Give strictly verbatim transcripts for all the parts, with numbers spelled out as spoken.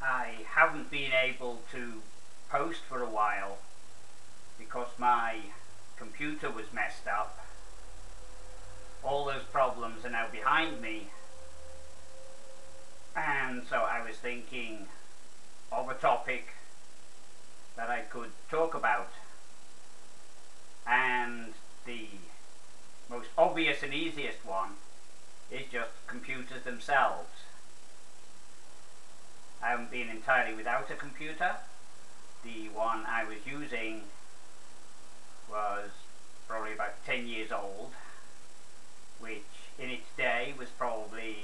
I haven't been able to post for a while because my computer was messed up. All those problems are now behind me, and so I was thinking of a topic that I could talk about, and the most obvious and easiest one is just computers themselves. I haven't been entirely without a computer. The one I was using was probably about ten years old, which in its day was probably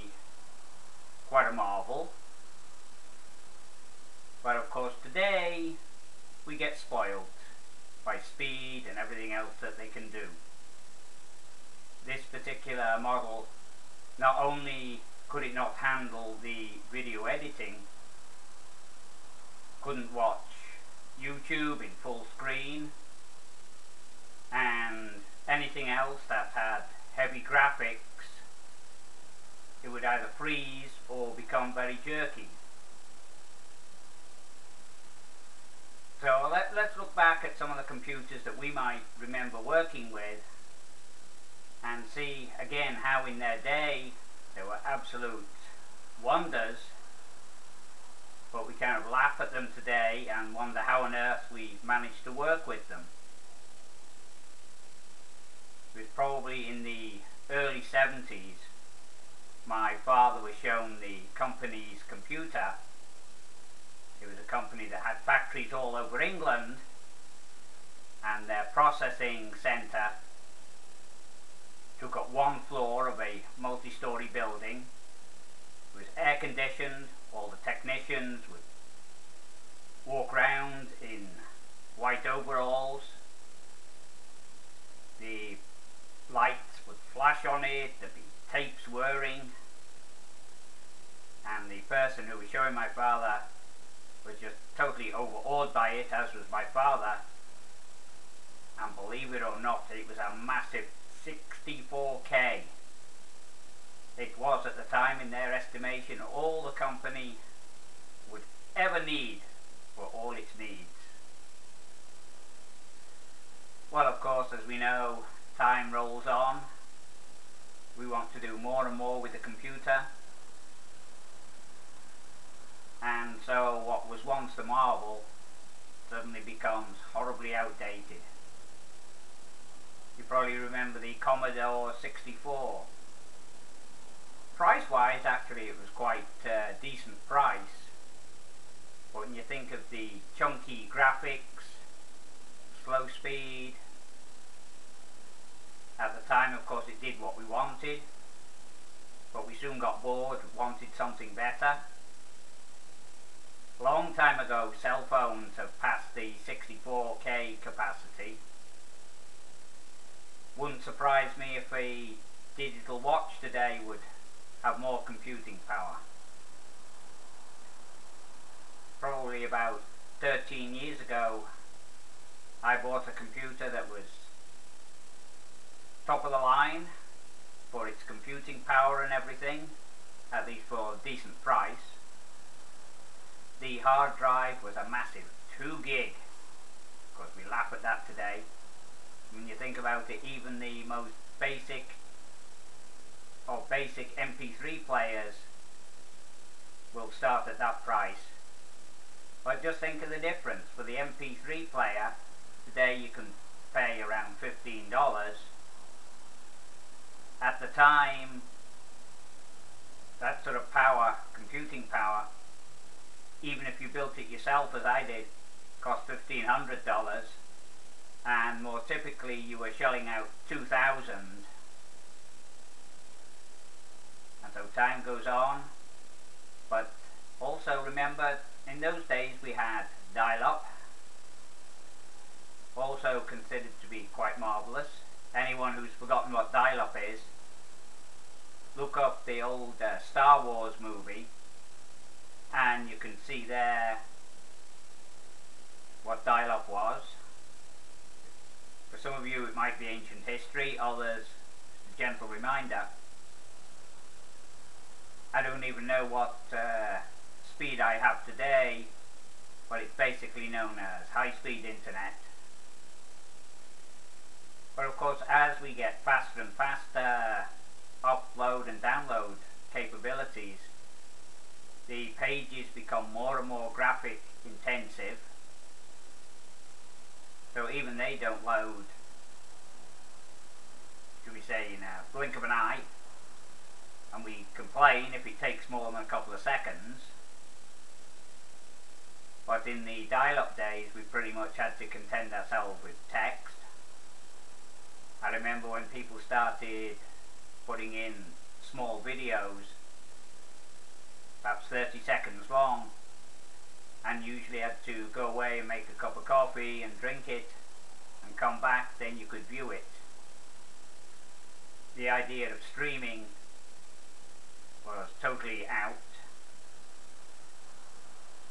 quite a marvel. But of course today we get spoiled by speed and everything else that they can do. This particular model, not only could it not handle the video editing, couldn't watch YouTube in full screen and anything else that had heavy graphics. It would either freeze or become very jerky. So let, let's look back at some of the computers that we might remember working with and see again how in their day they were absolute wonders, but we kind of laugh at them today and wonder how on earth we managed to work with them. It was probably in the early seventies my father was shown the company's computer. It was a company that had factories all over England, and their processing centre took up one floor of a multi-storey building. It was air conditioned. All the technicians would walk round in white overalls. The lights would flash on it, there'd be tapes whirring, and the person who was showing my father was just totally overawed by it, as was my father. And believe it or not, it was a massive sixty-four K. It was at the time, in their estimation, all the company would ever need for all its needs. Well, of course, as we know, time rolls on. We want to do more and more with the computer. And so what was once a marvel suddenly becomes horribly outdated. You probably remember the Commodore sixty-four. Price-wise, actually, it was quite a uh, decent price. But when you think of the chunky graphics, slow speed, at the time, of course, it did what we wanted, but we soon got bored and wanted something better. Long time ago, cell phones have passed the sixty-four K capacity. Wouldn't surprise me if a digital watch today would have more computing power. Probably about thirteen years ago, I bought a computer that was top of the line for its computing power and everything, at least for a decent price. The hard drive was a massive two gig. Of course, we laugh at that today. When you think about it, even the most basic of basic M P three players will start at that price. But just think of the difference. For the M P three player, today you can pay around fifteen dollars. At the time, that sort of power, computing power, even if you built it yourself as I did, cost fifteen hundred dollars, and more typically you were shelling out two thousand dollars. And so time goes on, but also remember, in those days we had dial-up, also considered to be quite marvellous. Anyone who's forgotten what dial-up is, look up the old uh, Star Wars movie, and you can see there what dial-up was. For some of you it might be ancient history, others a gentle reminder. I don't even know what uh, speed I have today, well, it's basically known as high-speed internet. But of course, as we get faster and faster offload and download capabilities, the pages become more and more graphic intensive, so even they don't load, should we say, in a blink of an eye, and we complain if it takes more than a couple of seconds. But in the dial-up days, we pretty much had to contend ourselves with text. I remember when people started putting in small videos, perhaps thirty seconds long, and usually had to go away and make a cup of coffee and drink it and come back, then you could view it. The idea of streaming was totally out.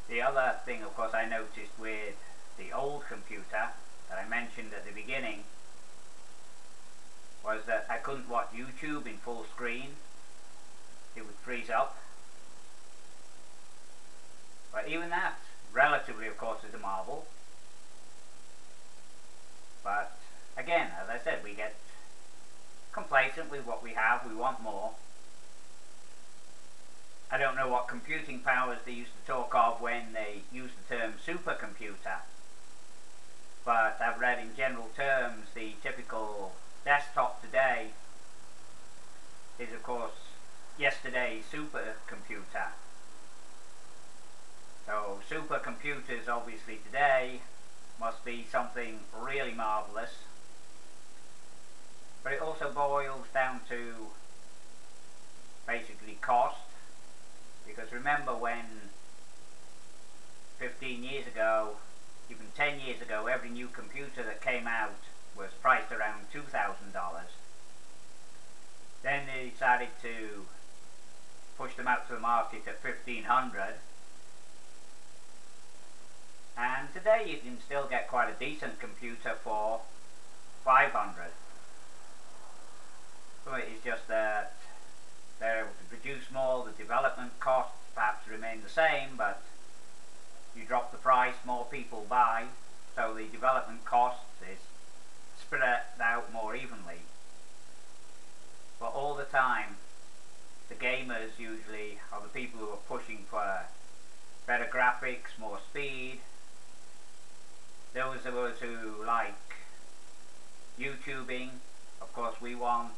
The other thing, of course, I noticed with the old computer that I mentioned at the beginning was that I couldn't watch YouTube in full screen. It would freeze up. But even that, relatively, of course, is a marvel. But again, as I said, we get complacent with what we have. We want more. I don't know what computing powers they used to talk of when they used the term supercomputer, but I've read in general terms the typical desktop today is, of course, yesterday's supercomputer. So supercomputers, obviously, today must be something really marvellous, but it also boils down to basically cost. Because remember, when fifteen years ago, even ten years ago, every new computer that came out was priced around two thousand dollars. Then they decided to push them out to the market at fifteen hundred dollars. And today you can still get quite a decent computer for five hundred dollars. So it is just that they're able to produce more, the development costs perhaps remain the same, but you drop the price, more people buy, so the development costs is spread out more evenly. But all the time, the gamers usually are the people who are pushing for better graphics, more speed. Those of us who like YouTubing, of course, we want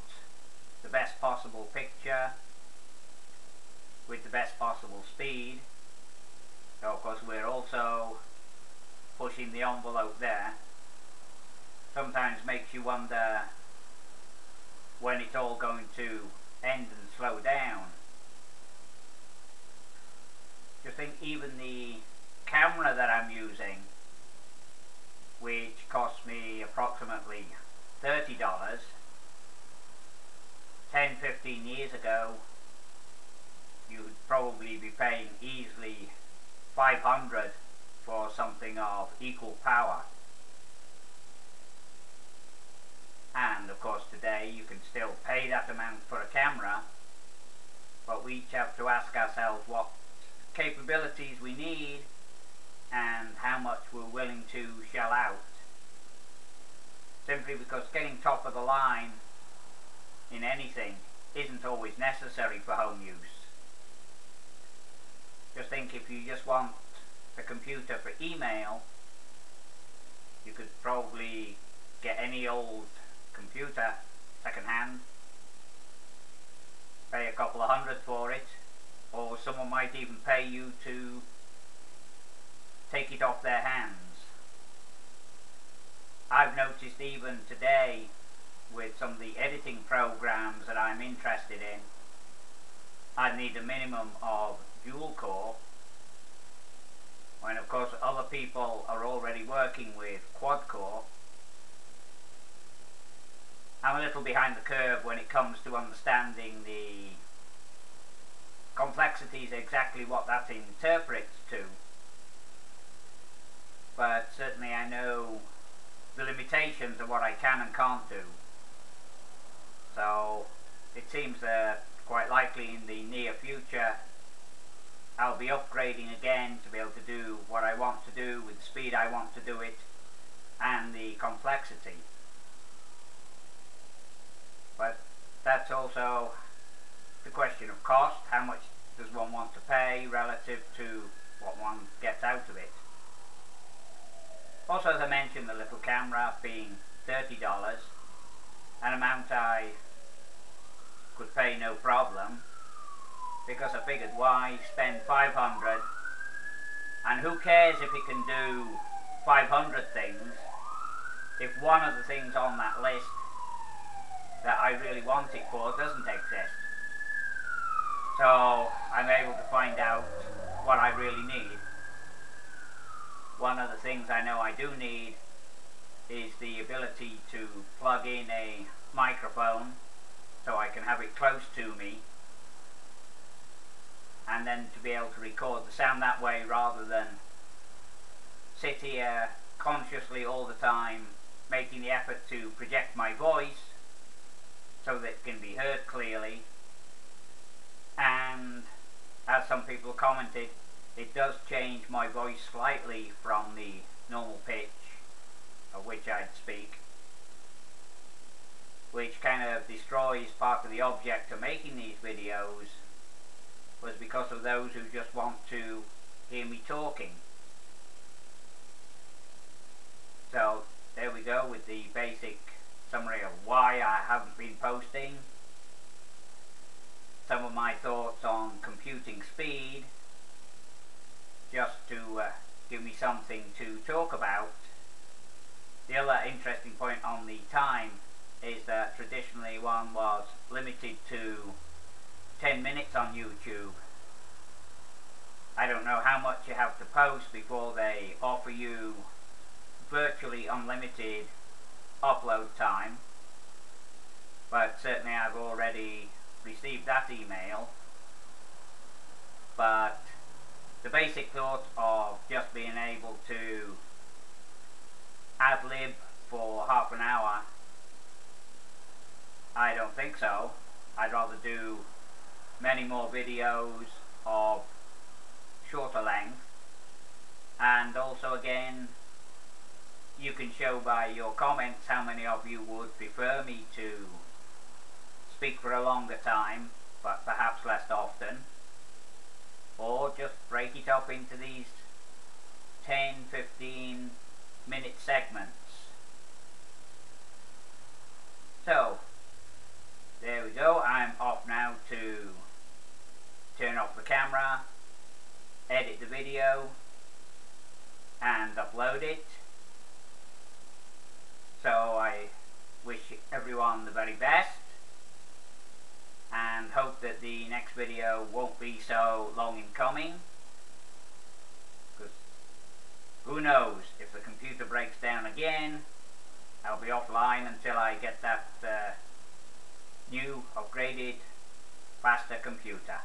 the best possible picture with the best possible speed, so of course we're also pushing the envelope there. Sometimes makes you wonder when it's all going to end and slow down. Just think, even the camera that I'm using, which cost me approximately thirty dollars ten to fifteen years ago, you would probably be paying easily five hundred dollars for something of equal power. And of course today you can still pay that amount for a camera, but we each have to ask ourselves what capabilities we need and how much we're willing to shell out. Simply because getting top of the line in anything isn't always necessary for home use. Just think, if you just want a computer for email, you could probably get any old computer second hand, pay a couple of hundred for it, or someone might even pay you to take it off their hands. I've noticed even today with some of the editing programs that I'm interested in, I need a minimum of dual core, when of course other people are already working with quad core. I'm a little behind the curve when it comes to understanding the complexities, exactly what that interprets to, but certainly I know the limitations of what I can and can't do. So it seems that quite likely in the near future I'll be upgrading again to be able to do what I want to do with the speed I want to do it and the complexity. But that's also the question of cost. How much does one want to pay relative to what one gets out of it? Also, as I mentioned, the little camera being thirty dollars, an amount I could pay no problem, because I figured why spend five hundred, and who cares if it can do five hundred things if one of the things on that list that I really want it for doesn't exist. So I'm able to find out what I really need. One of the things I know I do need is the ability to plug in a microphone so I can have it close to me, and then to be able to record the sound that way rather than sit here consciously all the time making the effort to project my voice so that it can be heard clearly. And as some people commented, it does change my voice slightly from the normal pitch at which I'd speak, which kind of destroys part of the object of making these videos, was because of those who just want to hear me talking. So there we go with the basic summary of why I haven't been posting, some of my thoughts on computing speed, just to uh, give me something to talk about. The other interesting point on the time is that traditionally one was limited to ten minutes on YouTube. I don't know how much you have to post before they offer you virtually unlimited upload time, but certainly I've already received that email. But the basic thought of just being able to ad-lib for half an hour, I don't think so. I'd rather do many more videos of shorter length, and also again you can show by your comments how many of you would prefer me to speak for a longer time but perhaps less often, or just break it up into these ten, fifteen minute segments. So there we go, I'm off now to turn off the camera, edit the video and upload it. So I wish everyone the very best and hope that the next video won't be so long in coming, because who knows, if the computer breaks down again I'll be offline until I get that uh, new, upgraded, faster computer.